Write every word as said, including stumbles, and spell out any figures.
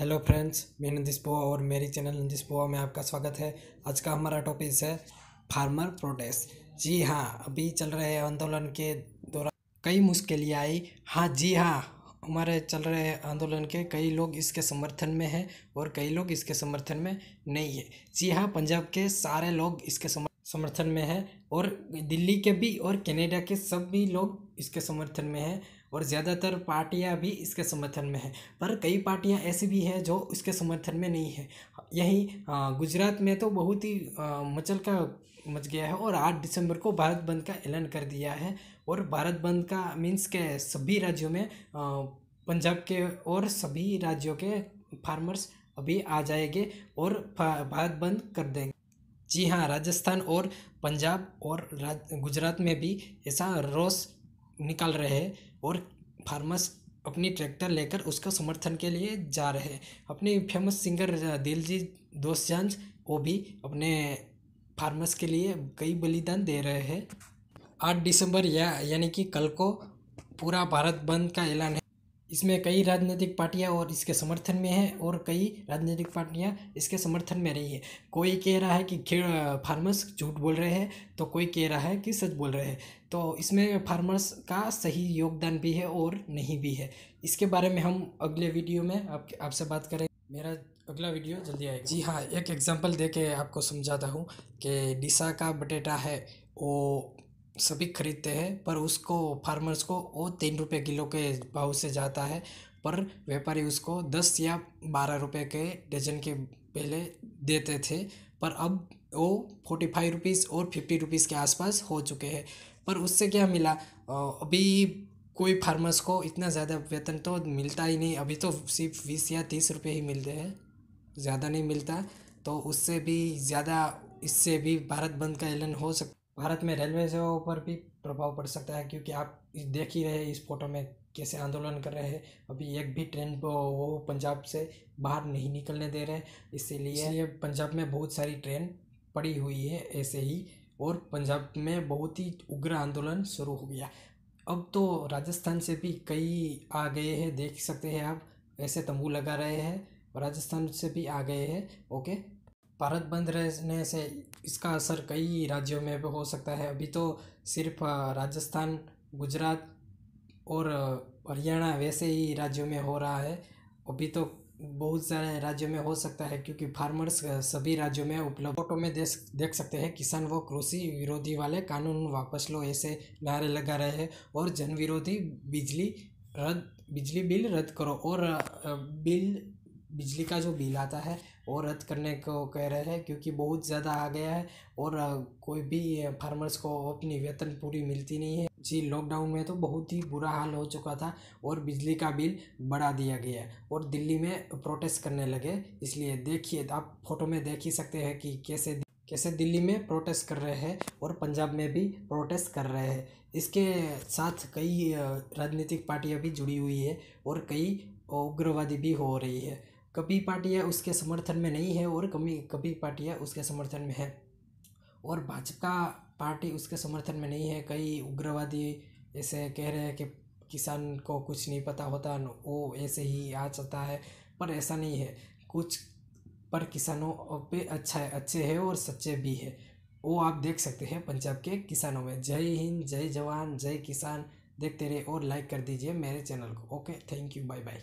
Hello friends, मैं नंदिश भुवा और मेरी चैनल नंदिश भुवा में आपका स्वागत है। आज का हमारा टॉपिक है फार्मर प्रोटेस्ट। जी हाँ, अभी चल रहे आंदोलन के दौरान कई मुश्किलें आई। हाँ जी हाँ, हमारे चल रहे आंदोलन के कई लोग इसके समर्थन में हैं और कई लोग इसके समर्थन में नहीं है। जी हाँ, पंजाब के सारे लोग इसके समर्थन में हैं और दिल्ली के भी और कनाडा के सब भी लोग इसके समर्थन में हैं और ज़्यादातर पार्टियां भी इसके समर्थन में हैं, पर कई पार्टियां ऐसी भी हैं जो इसके समर्थन में नहीं है। यही गुजरात में तो बहुत ही मचल का मच गया है और आठ दिसंबर को भारत बंद का ऐलान कर दिया है। और भारत बंद का मीन्स के सभी राज्यों में पंजाब के और सभी राज्यों के फार्मर्स अभी आ जाएंगे और भारत बंद कर देंगे। जी हाँ, राजस्थान और पंजाब और गुजरात में भी ऐसा रोष निकाल रहे हैं और फार्मर्स अपनी ट्रैक्टर लेकर उसका समर्थन के लिए जा रहे हैं। अपने फेमस सिंगर दिलजीत दोसांझ वो भी अपने फार्मर्स के लिए कई बलिदान दे रहे हैं। आठ दिसंबर या यानी कि कल को पूरा भारत बंद का ऐलान है। इसमें कई राजनीतिक पार्टियां और इसके समर्थन में है और कई राजनीतिक पार्टियां इसके समर्थन में रही है। कोई कह रहा है कि फार्मर्स झूठ बोल रहे हैं तो कोई कह रहा है कि सच बोल रहे हैं। तो इसमें फार्मर्स का सही योगदान भी है और नहीं भी है। इसके बारे में हम अगले वीडियो में आप आपसे बात करें। मेरा अगला वीडियो जल्दी आएगा। जी हाँ, एक एग्जाम्पल दे के आपको समझाता हूँ कि डिसा का बटेटा है वो सभी खरीदते हैं, पर उसको फार्मर्स को वो तीन रुपये किलो के भाव से जाता है, पर व्यापारी उसको दस या बारह रुपये के डजन के पहले देते थे, पर अब वो फोर्टी फाइव रुपीज़ और फिफ्टी रुपीज़ के आसपास हो चुके हैं। पर उससे क्या मिला? अभी कोई फार्मर्स को इतना ज़्यादा वेतन तो मिलता ही नहीं। अभी तो सिर्फ बीस या तीस रुपये ही मिलते हैं, ज़्यादा नहीं मिलता। तो उससे भी ज़्यादा इससे भी भारत बंद का ऐलान हो सकता। भारत में रेलवे सेवाओं पर भी प्रभाव पड़ सकता है, क्योंकि आप देख ही रहे इस फोटो में कैसे आंदोलन कर रहे हैं। अभी एक भी ट्रेन वो पंजाब से बाहर नहीं निकलने दे रहे, इसीलिए पंजाब में बहुत सारी ट्रेन पड़ी हुई है ऐसे ही। और पंजाब में बहुत ही उग्र आंदोलन शुरू हो गया। अब तो राजस्थान से भी कई आ गए हैं, देख सकते हैं आप ऐसे तंबू लगा रहे हैं, राजस्थान से भी आ गए हैं। ओके, भारत बंद रहने से इसका असर कई राज्यों में भी हो सकता है। अभी तो सिर्फ राजस्थान, गुजरात और हरियाणा वैसे ही राज्यों में हो रहा है। अभी तो बहुत सारे राज्यों में हो सकता है, क्योंकि फार्मर्स सभी राज्यों में उपलब्ध। फोटो में देख सकते हैं किसान वो कृषि विरोधी वाले कानून वापस लो ऐसे नारे लगा रहे हैं और जन विरोधी बिजली रद्द बिजली बिल रद्द करो और बिल बिजली का जो बिल आता है वो रद्द करने को कह रहे हैं, क्योंकि बहुत ज़्यादा आ गया है और कोई भी फार्मर्स को अपनी वेतन पूरी मिलती नहीं है। जी, लॉकडाउन में तो बहुत ही बुरा हाल हो चुका था और बिजली का बिल बढ़ा दिया गया और दिल्ली में प्रोटेस्ट करने लगे। इसलिए देखिए, आप फोटो में देख ही सकते हैं कि कैसे कैसे दिल्ली में प्रोटेस्ट कर रहे हैं और पंजाब में भी प्रोटेस्ट कर रहे हैं। इसके साथ कई राजनीतिक पार्टियाँ भी जुड़ी हुई है और कई उग्रवादी भी हो रही है। कभी पार्टियाँ उसके समर्थन में नहीं है और कभी कभी पार्टियाँ उसके समर्थन में है। और भाजपा पार्टी उसके समर्थन में नहीं है। कई उग्रवादी ऐसे कह रहे हैं कि किसान को कुछ नहीं पता होता, वो ऐसे ही आ जाता है, पर ऐसा नहीं है कुछ। पर किसानों पे अच्छा अच्छे है और सच्चे भी है, वो आप देख सकते हैं पंजाब के किसानों में। जय हिंद, जय जवान, जय किसान। देखते रहे और लाइक कर दीजिए मेरे चैनल को। Okay, thank you, bye bye.